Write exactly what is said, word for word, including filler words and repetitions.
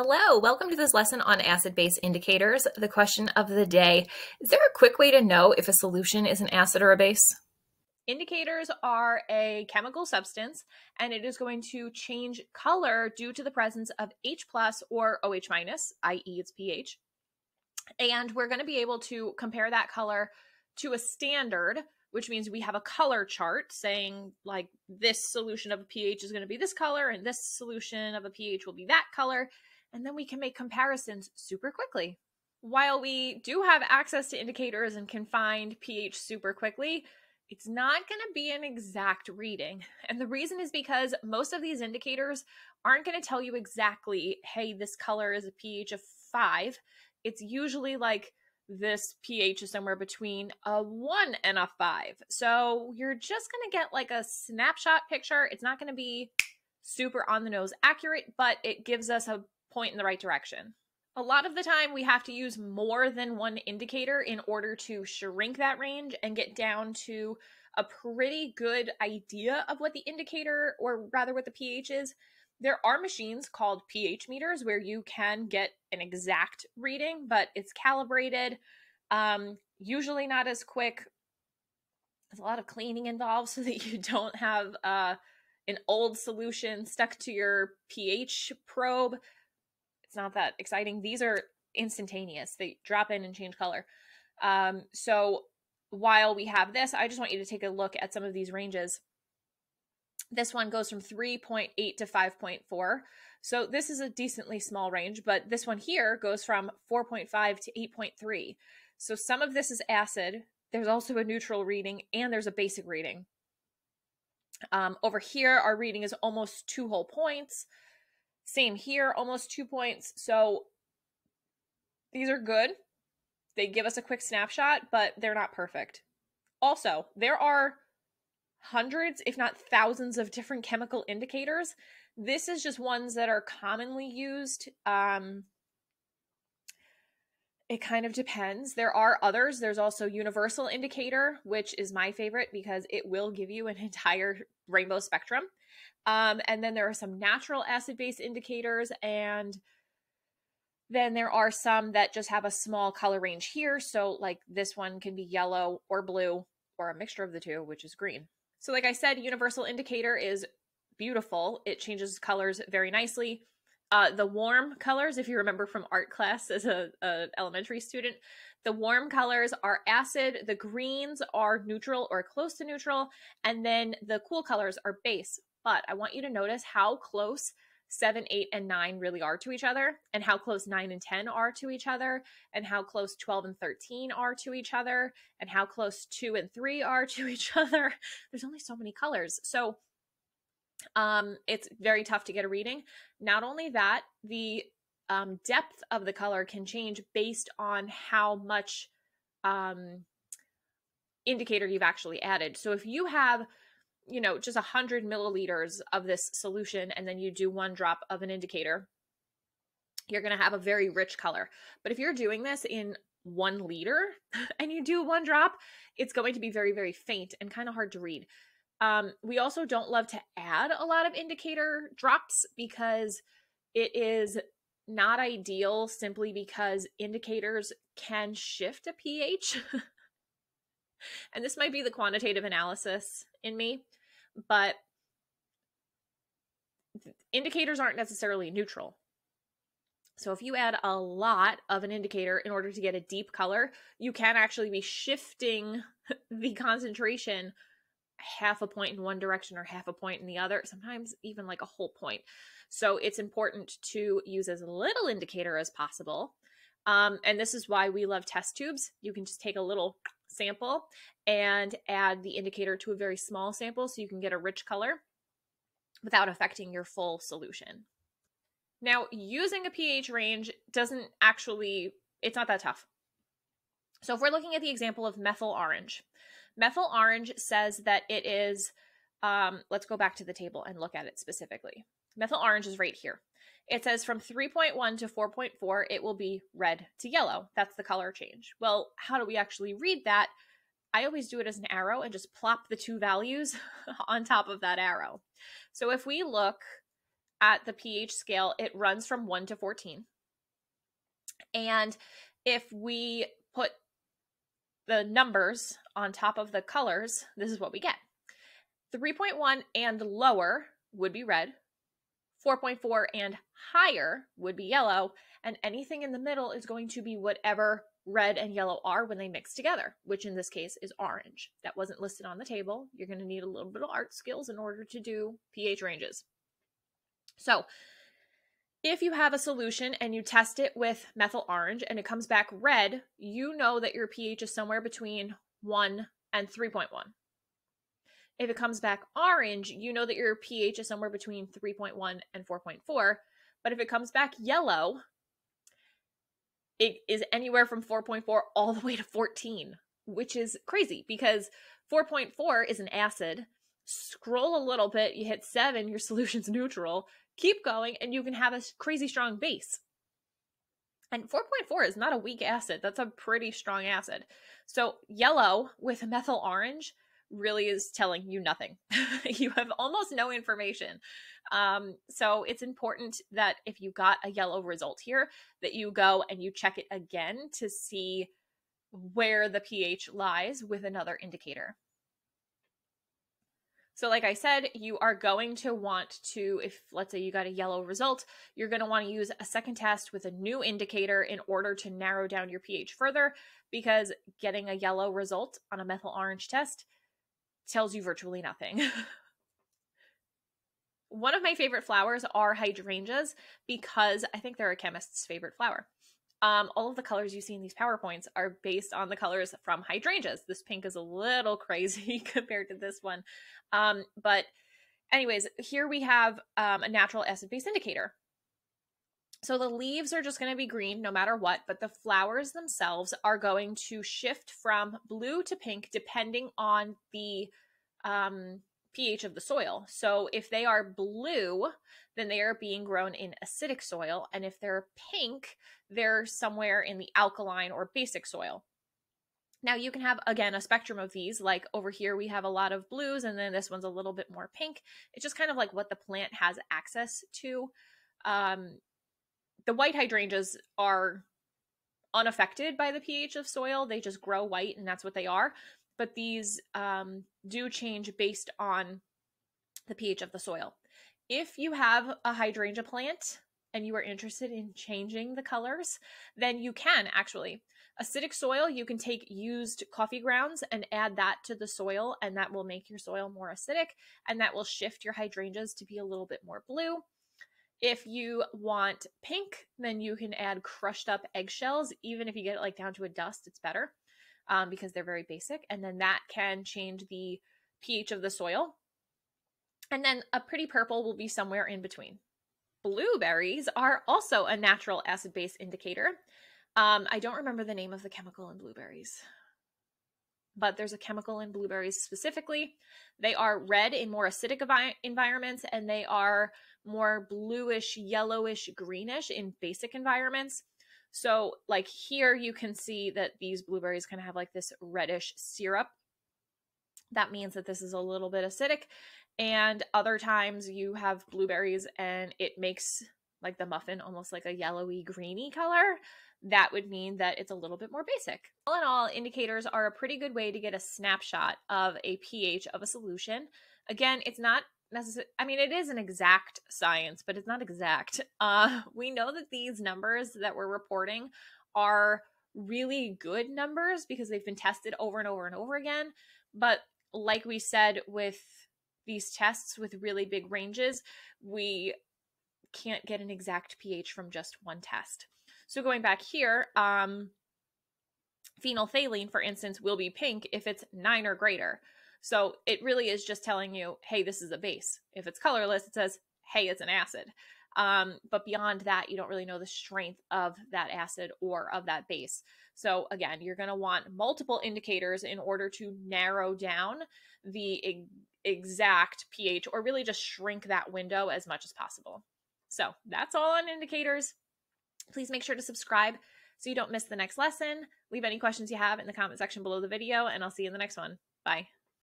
Hello, welcome to this lesson on acid-base indicators. The question of the day, is there a quick way to know if a solution is an acid or a base? Indicators are a chemical substance and it is going to change color due to the presence of H plus or OH minus, that is its pH. And we're going to be able to compare that color to a standard, which means we have a color chart saying like this solution of a pH is going to be this color and this solution of a pH will be that color. And then we can make comparisons super quickly. While we do have access to indicators and can find pH super quickly, it's not going to be an exact reading. And the reason is because most of these indicators aren't going to tell you exactly, hey, this color is a pH of five. It's usually like this pH is somewhere between a one and a five. So you're just going to get like a snapshot picture. It's not going to be super on the nose accurate, but it gives us a point in the right direction. A lot of the time we have to use more than one indicator in order to shrink that range and get down to a pretty good idea of what the indicator, or rather what the pH is. There are machines called pH meters where you can get an exact reading, but it's calibrated, um, usually not as quick. There's a lot of cleaning involved so that you don't have uh, an old solution stuck to your pH probe. It's not that exciting. These are instantaneous. They drop in and change color. Um, so while we have this, I just want you to take a look at some of these ranges. This one goes from three point eight to five point four. So this is a decently small range, but this one here goes from four point five to eight point three. So some of this is acid. There's also a neutral reading and there's a basic reading. Um, over here, our reading is almost two whole points. Same here, almost two points. So these are good. They give us a quick snapshot, but they're not perfect. Also, there are hundreds, if not thousands, of different chemical indicators. This is just ones that are commonly used. Um, it kind of depends. There are others. There's also universal indicator, which is my favorite because it will give you an entire rainbow spectrum. Um, and then there are some natural acid-base indicators, and then there are some that just have a small color range here. So like this one can be yellow or blue or a mixture of the two, which is green. So like I said, universal indicator is beautiful. It changes colors very nicely. Uh, the warm colors, if you remember from art class as a, a elementary student, the warm colors are acid, the greens are neutral or close to neutral, and then the cool colors are base. But I want you to notice how close seven, eight, and nine really are to each other, and how close nine and ten are to each other, and how close twelve and thirteen are to each other, and how close two and three are to each other. There's only so many colors. So um, it's very tough to get a reading. Not only that, the um, depth of the color can change based on how much um, indicator you've actually added. So if you have you know, just one hundred milliliters of this solution, and then you do one drop of an indicator, you're going to have a very rich color. But if you're doing this in one liter and you do one drop, it's going to be very, very faint and kind of hard to read. Um, we also don't love to add a lot of indicator drops because it is not ideal, simply because indicators can shift a pH. And this might be the quantitative analysis in me, but indicators aren't necessarily neutral. So if you add a lot of an indicator in order to get a deep color, you can actually be shifting the concentration half a point in one direction or half a point in the other, sometimes even like a whole point. So it's important to use as little indicator as possible. Um, and this is why we love test tubes. You can just take a little sample and add the indicator to a very small sample so you can get a rich color without affecting your full solution. Now, using a pH range doesn't actually, it's not that tough. So if we're looking at the example of methyl orange, methyl orange says that it is, um, let's go back to the table and look at it specifically. Methyl orange is right here. It says from three point one to four point four, it will be red to yellow. That's the color change. Well, how do we actually read that? I always do it as an arrow and just plop the two values on top of that arrow. So if we look at the pH scale, it runs from one to fourteen. And if we put the numbers on top of the colors, this is what we get. three point one and lower would be red, four point four and higher would be yellow, and anything in the middle is going to be whatever red and yellow are when they mix together, which in this case is orange. That wasn't listed on the table. You're going to need a little bit of art skills in order to do pH ranges. So if you have a solution and you test it with methyl orange and it comes back red, you know that your pH is somewhere between one and three point one. If it comes back orange, you know that your pH is somewhere between three point one and four point four. But if it comes back yellow, it is anywhere from four point four all the way to fourteen, which is crazy because four point four is an acid. Scroll a little bit, you hit seven, your solution's neutral. Keep going, and you can have a crazy strong base. And four point four is not a weak acid. That's a pretty strong acid. So yellow with methyl orange really is telling you nothing. You have almost no information. Um, so it's important that if you got a yellow result here, that you go and you check it again to see where the pH lies with another indicator. So like I said, you are going to want to, if let's say you got a yellow result, you're going to want to use a second test with a new indicator in order to narrow down your pH further, because getting a yellow result on a methyl orange test tells you virtually nothing. One of my favorite flowers are hydrangeas because I think they're a chemist's favorite flower. Um, all of the colors you see in these PowerPoints are based on the colors from hydrangeas. This pink is a little crazy compared to this one. Um, but anyways, here we have um, a natural acid-base indicator. So the leaves are just going to be green no matter what, but the flowers themselves are going to shift from blue to pink depending on the um, pH of the soil. So if they are blue, then they are being grown in acidic soil. And if they're pink, they're somewhere in the alkaline or basic soil. Now you can have, again, a spectrum of these. Like over here, we have a lot of blues, and then this one's a little bit more pink. It's just kind of like what the plant has access to. Um, The white hydrangeas are unaffected by the pH of soil. They just grow white, and that's what they are. But these um, do change based on the pH of the soil. If you have a hydrangea plant and you are interested in changing the colors, then you can actually. Acidic soil, you can take used coffee grounds and add that to the soil, and that will make your soil more acidic, and that will shift your hydrangeas to be a little bit more blue. If you want pink, then you can add crushed up eggshells. Even if you get it like down to a dust, it's better um, because they're very basic. And then that can change the pH of the soil. And then a pretty purple will be somewhere in between. Blueberries are also a natural acid-base indicator. Um, I don't remember the name of the chemical in blueberries, but there's a chemical in blueberries specifically. They are red in more acidic environments, and they are more bluish, yellowish, greenish in basic environments. So like here, you can see that these blueberries kind of have like this reddish syrup. That means that this is a little bit acidic. And other times you have blueberries and it makes like the muffin almost like a yellowy, greeny color. That would mean that it's a little bit more basic. All in all, indicators are a pretty good way to get a snapshot of a pH of a solution. Again, it's not necessarily, I mean, it is an exact science, but it's not exact. Uh, we know that these numbers that we're reporting are really good numbers because they've been tested over and over and over again. But like we said, with these tests with really big ranges, we can't get an exact pH from just one test. So going back here, um, phenolphthalein, for instance, will be pink if it's nine or greater. So it really is just telling you, hey, this is a base. If it's colorless, it says, hey, it's an acid. Um, but beyond that, you don't really know the strength of that acid or of that base. So again, you're going to want multiple indicators in order to narrow down the e- exact pH, or really just shrink that window as much as possible. So that's all on indicators. Please make sure to subscribe so you don't miss the next lesson. Leave any questions you have in the comment section below the video, and I'll see you in the next one. Bye.